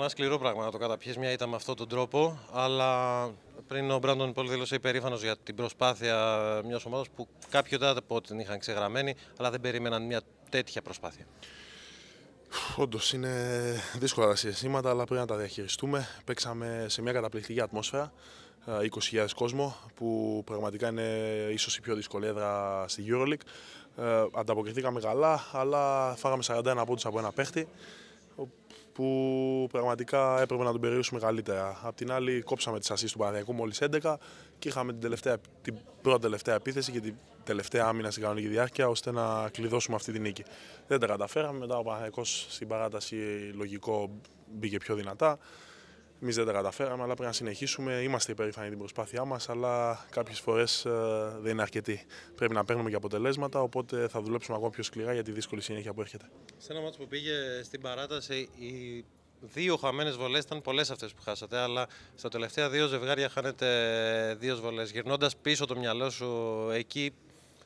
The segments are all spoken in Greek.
ένα σκληρό πράγμα να το καταπιείς μια ήττα με αυτόν τον τρόπο, αλλά πριν ο Μπράντον Πολ δήλωσε υπερήφανος για την προσπάθεια μιας ομάδας που κάποιοι τότε την είχαν ξεγραμμένη, αλλά δεν περίμεναν μια τέτοια προσπάθεια. Όντως είναι δύσκολα τα συναισθήματα, αλλά πρέπει να τα διαχειριστούμε. Παίξαμε σε μια καταπληκτική ατμόσφαιρα, 20.000 κόσμο, που πραγματικά είναι ίσως η πιο δύσκολη έδρα στη Euroleague. Ανταποκριθήκαμε καλά, αλλά φάγαμε 41 πόντους από ένα παίχτη, που πραγματικά έπρεπε να τον περιορίσουμε καλύτερα. Απ' την άλλη, κόψαμε τις ασίς του Παναθηναϊκού μόλις 11 και είχαμε την πρώτη τελευταία επίθεση και την τελευταία άμυνα στην κανονική διάρκεια, ώστε να κλειδώσουμε αυτή τη νίκη. Δεν τα καταφέραμε. Μετά ο Παναθηναϊκός στην παράταση, λογικό, μπήκε πιο δυνατά. Εμείς δεν τα καταφέραμε, αλλά πρέπει να συνεχίσουμε. Είμαστε υπερήφανοι την προσπάθειά μας, αλλά κάποιες φορές δεν είναι αρκετοί. Πρέπει να παίρνουμε και αποτελέσματα, οπότε θα δουλέψουμε ακόμα πιο σκληρά για τη δύσκολη συνέχεια που έρχεται. Σε ένα μάτς που πήγε στην παράταση, οι δύο χαμένες βολές ήταν πολλές αυτές που χάσατε, αλλά στα τελευταία δύο ζευγάρια χάνετε δύο βολές. Γυρνώντας πίσω το μυαλό σου, εκεί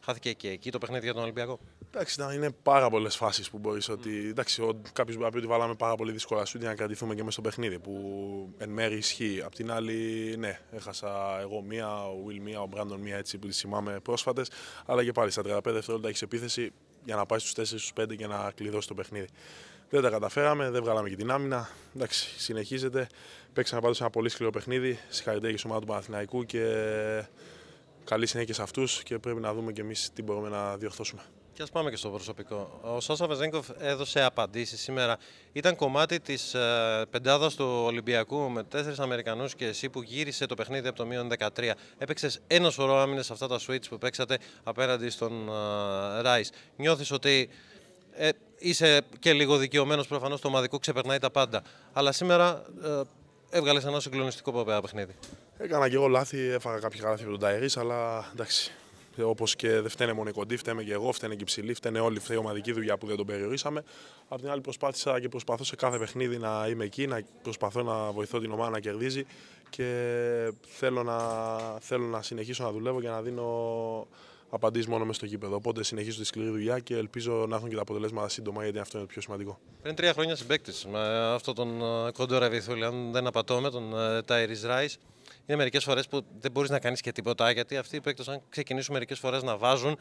χάθηκε και εκεί το παιχνίδι για τον Ολυμπιακό. Εντάξει, είναι πάρα πολλές φάσεις που μπορείς ότι. Εντάξει, κάποιος μπορεί να πει ότι βάλαμε πάρα πολύ δύσκολα σουτ για να κρατηθούμε και μέσα στο παιχνίδι, που εν μέρει ισχύει. Απ' την άλλη, ναι, έχασα εγώ μία, ο Will μία, ο Brandon μία, έτσι που τη θυμάμαι πρόσφατες. Αλλά και πάλι στα 35 δευτερόλεπτα έχεις επίθεση για να πάει στους 4-5 και να κλειδώσει το παιχνίδι. Δεν τα καταφέραμε, δεν βγάλαμε και την άμυνα. Εντάξει, συνεχίζεται. Παίξαμε πάντως ένα πολύ σκληρό παιχνίδι. Συγχαρητήρια και η ομάδα του Παναθηναϊκού και καλή συνέχεια σε αυτούς και πρέπει να δούμε και εμείς τι μπορούμε να διορθώσουμε. Και ας πάμε και στο προσωπικό. Ο Σάσα Βεζένκοφ έδωσε απαντήσεις σήμερα. Ήταν κομμάτι της πεντάδας του Ολυμπιακού με 4 Αμερικανούς και εσύ που γύρισε το παιχνίδι από το μείον 13. Έπαιξες ένα σωρό άμυνες σε αυτά τα switch που παίξατε απέναντι στον Ράις. Νιώθεις ότι είσαι και λίγο δικαιωμένος, προφανώς το ομαδικό ξεπερνάει τα πάντα. Αλλά σήμερα έβγαλες ένα συγκλονιστικό παιχνίδι. Έκανα και εγώ λάθη, έφαγα κάποια λάθη από τον Τάιρις, αλλά εντάξει. Όπως και δεν φταίνε μόνο οι κοντοί, φταίνε και εγώ, φταίνε και οι ψηλοί, φταίνε όλοι, φταίει η ομαδική δουλειά που δεν τον περιορίσαμε. Απ' την άλλη, προσπάθησα και προσπαθώ σε κάθε παιχνίδι να είμαι εκεί, να προσπαθώ να βοηθώ την ομάδα να κερδίζει και θέλω να συνεχίσω να δουλεύω και να δίνω απαντήσεις μόνο μέσα στο γήπεδο. Οπότε συνεχίζω τη σκληρή δουλειά και ελπίζω να έχουν και τα αποτελέσματα σύντομα, γιατί αυτό είναι το πιο σημαντικό. Πριν 3 χρόνια συμπαίκτης με αυτόν τον κόντορα Βυθούλη, αν δεν απατώ, με τον Τάιρις Ράις. Είναι μερικές φορές που δεν μπορείς να κάνεις και τίποτα, γιατί αυτοί οι παίκτες, αν ξεκινήσουν μερικές φορές να βάζουν,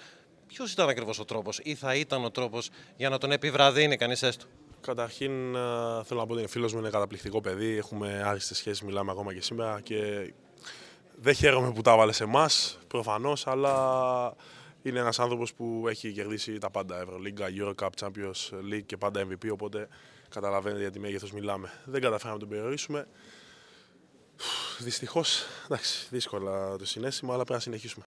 ποιος ήταν ακριβώς ο τρόπος ή θα ήταν ο τρόπος για να τον επιβραδύνει κανείς έστω? Καταρχήν, θέλω να πω ότι είναι φίλος μου, είναι καταπληκτικό παιδί. Έχουμε άριστες σχέσεις, μιλάμε ακόμα και σήμερα. Και δεν χαίρομαι που τα βάλε σε εμάς, προφανώς, αλλά είναι ένας άνθρωπος που έχει κερδίσει τα πάντα. Euroleague, Euro Cup, Champions League και πάντα MVP. Οπότε καταλαβαίνετε για τι μέγεθος μιλάμε. Δεν καταφέραμε να τον περιορίσουμε. Δυστυχώς, εντάξει, δύσκολα το συναίσθημα, αλλά πρέπει να συνεχίσουμε.